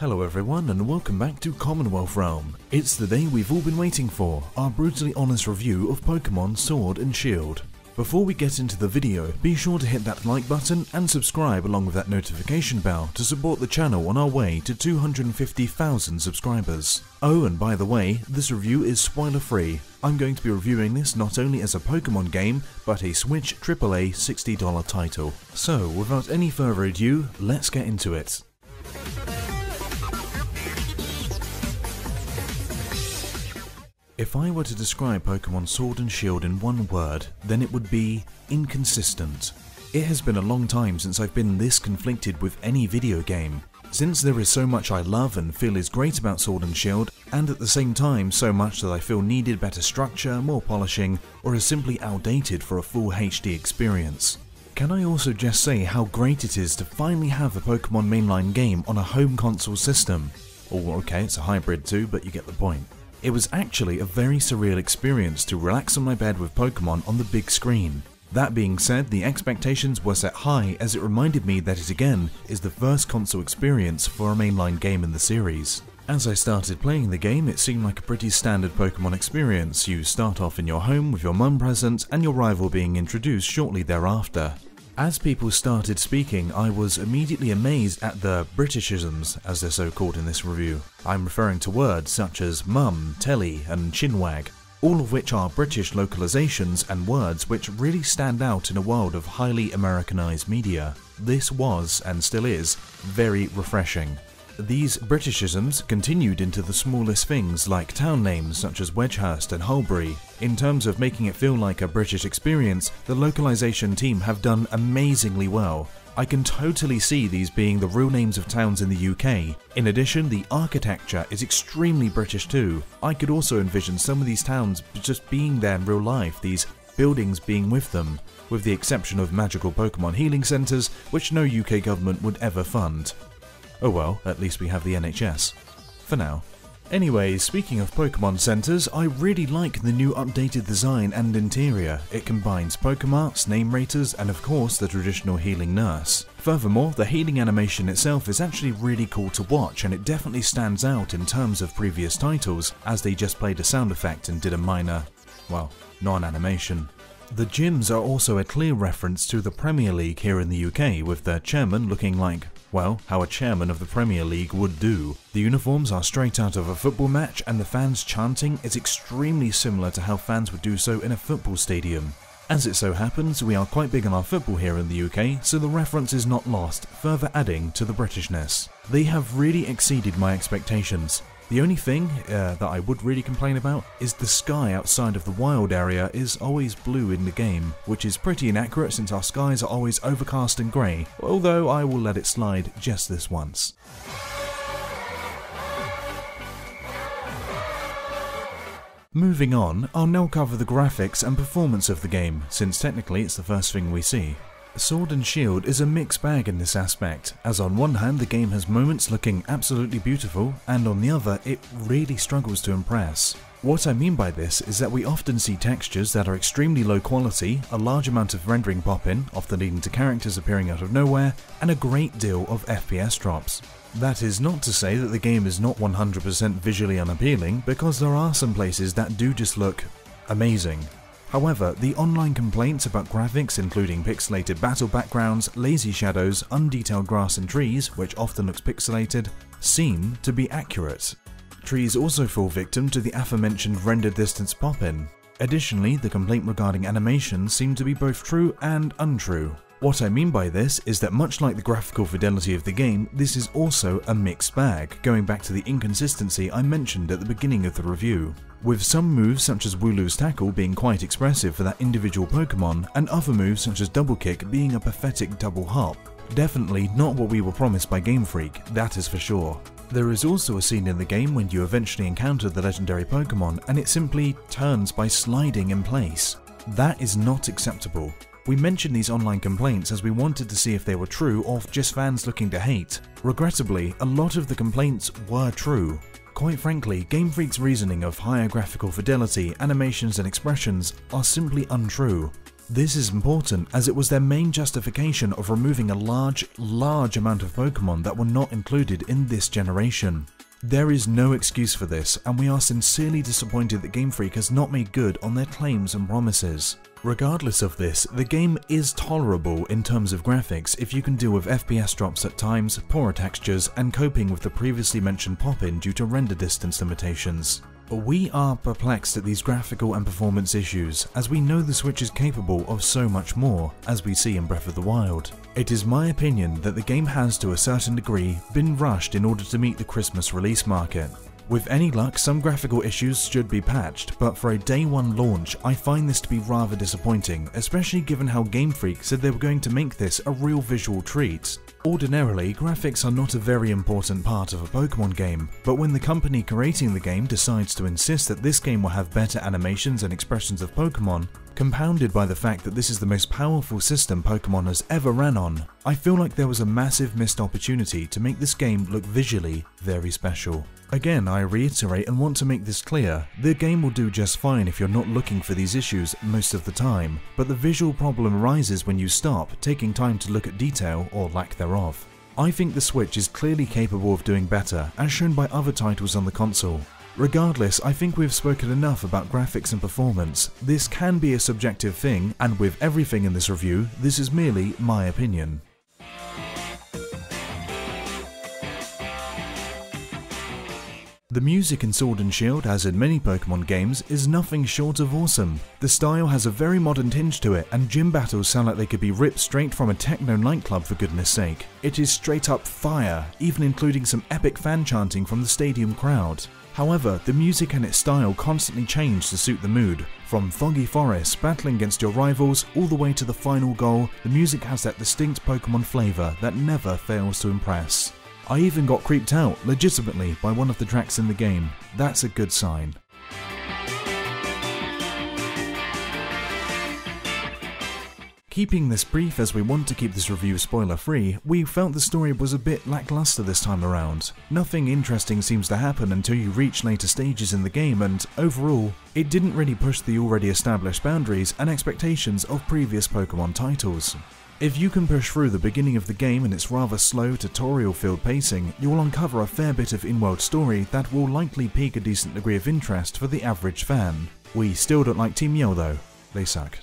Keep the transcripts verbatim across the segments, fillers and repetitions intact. Hello everyone and welcome back to Commonwealth Realm. It's the day we've all been waiting for, our brutally honest review of Pokemon Sword and Shield. Before we get into the video, be sure to hit that like button and subscribe along with that notification bell to support the channel on our way to two hundred fifty thousand subscribers. Oh, and by the way, this review is spoiler free. I'm going to be reviewing this not only as a Pokemon game, but a Switch triple A sixty dollar title. So, without any further ado, let's get into it. If I were to describe Pokemon Sword and Shield in one word, then it would be inconsistent. It has been a long time since I've been this conflicted with any video game. Since there is so much I love and feel is great about Sword and Shield, and at the same time so much that I feel needed better structure, more polishing, or is simply outdated for a full H D experience. Can I also just say how great it is to finally have a Pokemon mainline game on a home console system? Oh, okay, it's a hybrid too, but you get the point. It was actually a very surreal experience to relax on my bed with Pokemon on the big screen. That being said, the expectations were set high as it reminded me that it again is the first console experience for a mainline game in the series. As I started playing the game, it seemed like a pretty standard Pokemon experience. You start off in your home with your mum present and your rival being introduced shortly thereafter. As people started speaking, I was immediately amazed at the Britishisms, as they're so called in this review. I'm referring to words such as mum, telly and chinwag, all of which are British localizations and words which really stand out in a world of highly Americanized media. This was, and still is, very refreshing. These Britishisms continued into the smallest things like town names such as Wedghurst and Holbury. In terms of making it feel like a British experience, the localization team have done amazingly well. I can totally see these being the real names of towns in the U K. In addition, the architecture is extremely British too. I could also envision some of these towns just being there in real life, these buildings being with them, with the exception of magical Pokemon healing centres, which no U K government would ever fund. Oh well, at least we have the N H S. For now. Anyway, speaking of Pokemon centres, I really like the new updated design and interior. It combines Pokemarts, name raters, and of course the traditional healing nurse. Furthermore, the healing animation itself is actually really cool to watch, and it definitely stands out in terms of previous titles, as they just played a sound effect and did a minor, well, non-animation. The gyms are also a clear reference to the Premier League here in the U K, with their chairman looking like, well, how a chairman of the Premier League would do. The uniforms are straight out of a football match, and the fans chanting is extremely similar to how fans would do so in a football stadium. As it so happens, we are quite big on our football here in the U K, so the reference is not lost, further adding to the Britishness. They have really exceeded my expectations. The only thing uh, that I would really complain about is the sky outside of the wild area is always blue in the game, which is pretty inaccurate since our skies are always overcast and grey, although I will let it slide just this once. Moving on, I'll now cover the graphics and performance of the game, since technically it's the first thing we see. Sword and Shield is a mixed bag in this aspect, as on one hand the game has moments looking absolutely beautiful, and on the other it really struggles to impress. What I mean by this is that we often see textures that are extremely low quality, a large amount of rendering pop-in, often leading to characters appearing out of nowhere, and a great deal of F P S drops. That is not to say that the game is not one hundred percent visually unappealing, because there are some places that do just look amazing. However, the online complaints about graphics, including pixelated battle backgrounds, lazy shadows, undetailed grass and trees, which often looks pixelated, seem to be accurate. Trees also fall victim to the aforementioned render distance pop-in. Additionally, the complaint regarding animation seemed to be both true and untrue. What I mean by this is that much like the graphical fidelity of the game, this is also a mixed bag, going back to the inconsistency I mentioned at the beginning of the review. With some moves such as Wooloo's Tackle being quite expressive for that individual Pokemon, and other moves such as Double Kick being a pathetic double hop. Definitely not what we were promised by Game Freak, that is for sure. There is also a scene in the game when you eventually encounter the legendary Pokemon and it simply turns by sliding in place. That is not acceptable. We mentioned these online complaints as we wanted to see if they were true or just fans looking to hate. Regrettably, a lot of the complaints were true. Quite frankly, Game Freak's reasoning of higher graphical fidelity, animations and expressions are simply untrue. This is important as it was their main justification of removing a large, large amount of Pokemon that were not included in this generation. There is no excuse for this, and we are sincerely disappointed that Game Freak has not made good on their claims and promises. Regardless of this, the game is tolerable in terms of graphics if you can deal with F P S drops at times, poorer textures, and coping with the previously mentioned pop-in due to render distance limitations. But we are perplexed at these graphical and performance issues, as we know the Switch is capable of so much more, as we see in Breath of the Wild. It is my opinion that the game has, to a certain degree, been rushed in order to meet the Christmas release market. With any luck, some graphical issues should be patched, but for a day one launch, I find this to be rather disappointing, especially given how Game Freak said they were going to make this a real visual treat. Ordinarily, graphics are not a very important part of a Pokemon game, but when the company creating the game decides to insist that this game will have better animations and expressions of Pokemon, compounded by the fact that this is the most powerful system Pokemon has ever ran on, I feel like there was a massive missed opportunity to make this game look visually very special. Again, I reiterate and want to make this clear, the game will do just fine if you're not looking for these issues most of the time, but the visual problem arises when you stop taking time to look at detail or lack thereof. I think the Switch is clearly capable of doing better, as shown by other titles on the console. Regardless, I think we've spoken enough about graphics and performance. This can be a subjective thing, and with everything in this review, this is merely my opinion. The music in Sword and Shield, as in many Pokemon games, is nothing short of awesome. The style has a very modern tinge to it, and gym battles sound like they could be ripped straight from a techno nightclub for goodness sake. It is straight up fire, even including some epic fan chanting from the stadium crowd. However, the music and its style constantly change to suit the mood. From foggy forests, battling against your rivals, all the way to the final goal, the music has that distinct Pokemon flavour that never fails to impress. I even got creeped out, legitimately, by one of the tracks in the game. That's a good sign. Keeping this brief as we want to keep this review spoiler free, we felt the story was a bit lackluster this time around. Nothing interesting seems to happen until you reach later stages in the game and, overall, it didn't really push the already established boundaries and expectations of previous Pokemon titles. If you can push through the beginning of the game and its rather slow tutorial-filled pacing, you will uncover a fair bit of in-world story that will likely pique a decent degree of interest for the average fan. We still don't like Team Yell though, they suck.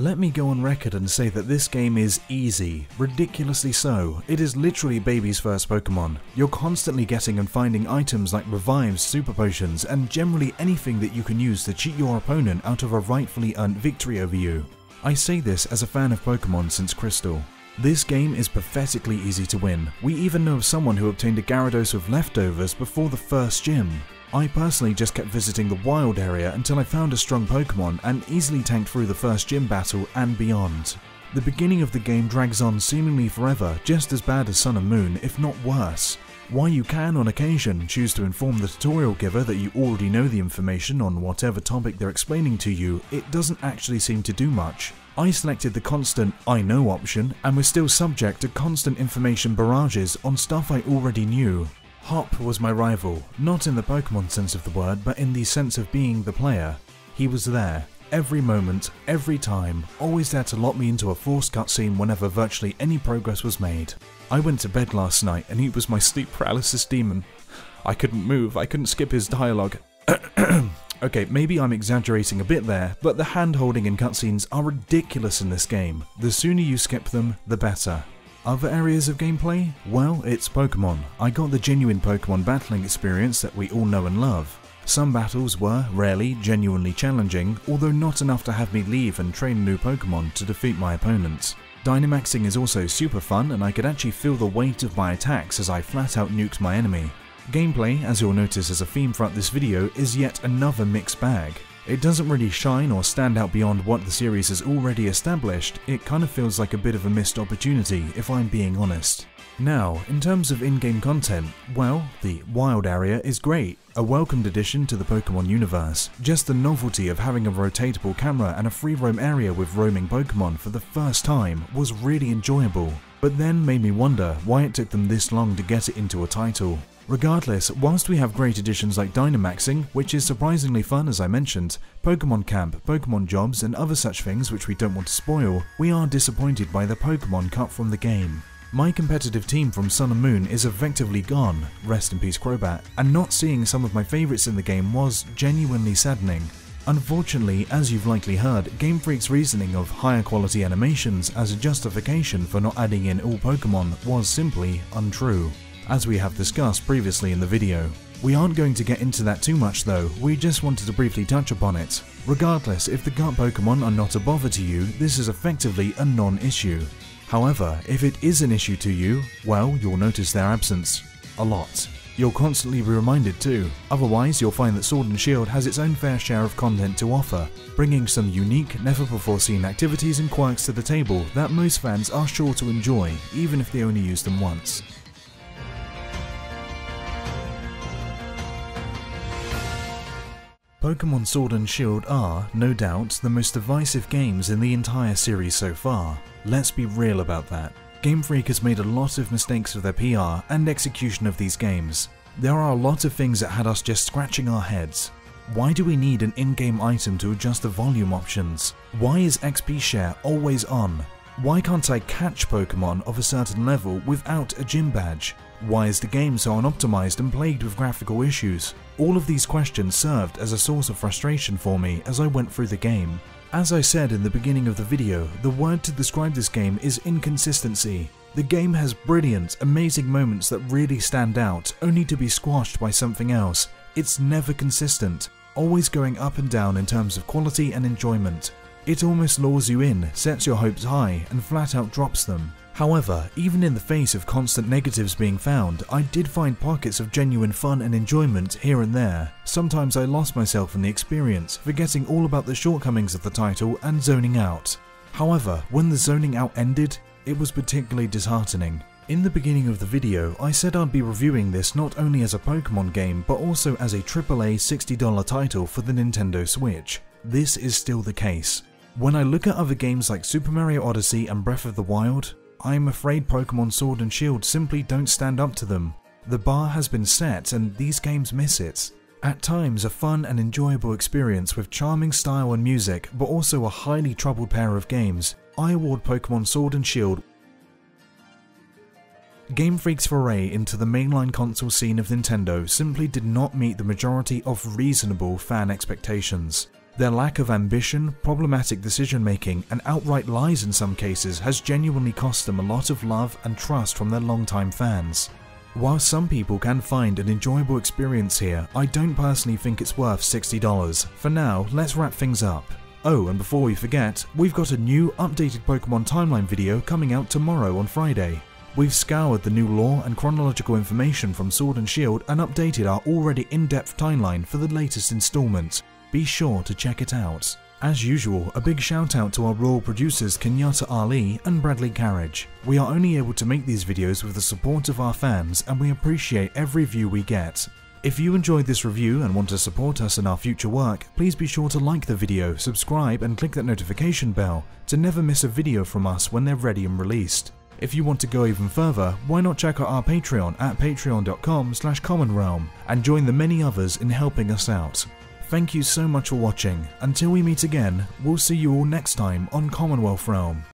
Let me go on record and say that this game is easy, ridiculously so. It is literally baby's first Pokemon. You're constantly getting and finding items like revives, super potions, and generally anything that you can use to cheat your opponent out of a rightfully earned victory over you. I say this as a fan of Pokemon since Crystal. This game is pathetically easy to win. We even know of someone who obtained a Gyarados with leftovers before the first gym. I personally just kept visiting the wild area until I found a strong Pokemon and easily tanked through the first gym battle and beyond. The beginning of the game drags on seemingly forever, just as bad as Sun and Moon, if not worse. While you can on occasion choose to inform the tutorial giver that you already know the information on whatever topic they're explaining to you, it doesn't actually seem to do much. I selected the constant I know option and was still subject to constant information barrages on stuff I already knew. Hop was my rival, not in the Pokemon sense of the word, but in the sense of being the player. He was there, every moment, every time, always there to lock me into a forced cutscene whenever virtually any progress was made. I went to bed last night and he was my sleep paralysis demon. I couldn't move, I couldn't skip his dialogue. Okay, maybe I'm exaggerating a bit there, but the hand-holding in cutscenes are ridiculous in this game. The sooner you skip them, the better. Other areas of gameplay? Well, it's Pokemon. I got the genuine Pokemon battling experience that we all know and love. Some battles were, rarely, genuinely challenging, although not enough to have me leave and train new Pokemon to defeat my opponents. Dynamaxing is also super fun, and I could actually feel the weight of my attacks as I flat out nuked my enemy. Gameplay, as you'll notice as a theme throughout this video, is yet another mixed bag. It doesn't really shine or stand out beyond what the series has already established. It kind of feels like a bit of a missed opportunity, if I'm being honest. Now, in terms of in-game content, well, the wild area is great, a welcomed addition to the Pokemon universe. Just the novelty of having a rotatable camera and a free roam area with roaming Pokemon for the first time was really enjoyable, but then made me wonder why it took them this long to get it into a title. Regardless, whilst we have great additions like Dynamaxing, which is surprisingly fun as I mentioned, Pokemon Camp, Pokemon Jobs and other such things which we don't want to spoil, we are disappointed by the Pokemon cut from the game. My competitive team from Sun and Moon is effectively gone, rest in peace Crobat, and not seeing some of my favourites in the game was genuinely saddening. Unfortunately, as you've likely heard, Game Freak's reasoning of higher quality animations as a justification for not adding in all Pokemon was simply untrue, as we have discussed previously in the video. We aren't going to get into that too much though, we just wanted to briefly touch upon it. Regardless, if the gut Pokemon are not a bother to you, this is effectively a non-issue. However, if it is an issue to you, well, you'll notice their absence. A lot. You'll constantly be reminded too, otherwise you'll find that Sword and Shield has its own fair share of content to offer, bringing some unique, never-before-seen activities and quirks to the table that most fans are sure to enjoy, even if they only use them once. Pokemon Sword and Shield are, no doubt, the most divisive games in the entire series so far. Let's be real about that. Game Freak has made a lot of mistakes with their P R and execution of these games. There are a lot of things that had us just scratching our heads. Why do we need an in-game item to adjust the volume options? Why is X P share always on? Why can't I catch Pokemon of a certain level without a gym badge? Why is the game so unoptimized and plagued with graphical issues? All of these questions served as a source of frustration for me as I went through the game. As I said in the beginning of the video, the word to describe this game is inconsistency. The game has brilliant, amazing moments that really stand out, only to be squashed by something else. It's never consistent, always going up and down in terms of quality and enjoyment. It almost lures you in, sets your hopes high, and flat out drops them. However, even in the face of constant negatives being found, I did find pockets of genuine fun and enjoyment here and there. Sometimes I lost myself in the experience, forgetting all about the shortcomings of the title and zoning out. However, when the zoning out ended, it was particularly disheartening. In the beginning of the video, I said I'd be reviewing this not only as a Pokemon game, but also as a triple A sixty dollar title for the Nintendo Switch. This is still the case. When I look at other games like Super Mario Odyssey and Breath of the Wild, I'm afraid Pokemon Sword and Shield simply don't stand up to them. The bar has been set and these games miss it. At times a fun and enjoyable experience with charming style and music, but also a highly troubled pair of games. I award Pokemon Sword and Shield. Game Freak's foray into the mainline console scene of Nintendo simply did not meet the majority of reasonable fan expectations. Their lack of ambition, problematic decision making, and outright lies in some cases has genuinely cost them a lot of love and trust from their longtime fans. While some people can find an enjoyable experience here, I don't personally think it's worth sixty dollars. For now, let's wrap things up. Oh, and before we forget, we've got a new, updated Pokemon timeline video coming out tomorrow on Friday. We've scoured the new lore and chronological information from Sword and Shield and updated our already in-depth timeline for the latest installment. Be sure to check it out. As usual, a big shout out to our royal producers Kenyatta Ali and Bradley Carriage. We are only able to make these videos with the support of our fans and we appreciate every view we get. If you enjoyed this review and want to support us in our future work, please be sure to like the video, subscribe and click that notification bell to never miss a video from us when they're ready and released. If you want to go even further, why not check out our Patreon at patreon dot com slash Commonwealth Realm and join the many others in helping us out. Thank you so much for watching. Until we meet again, we'll see you all next time on Commonwealth Realm.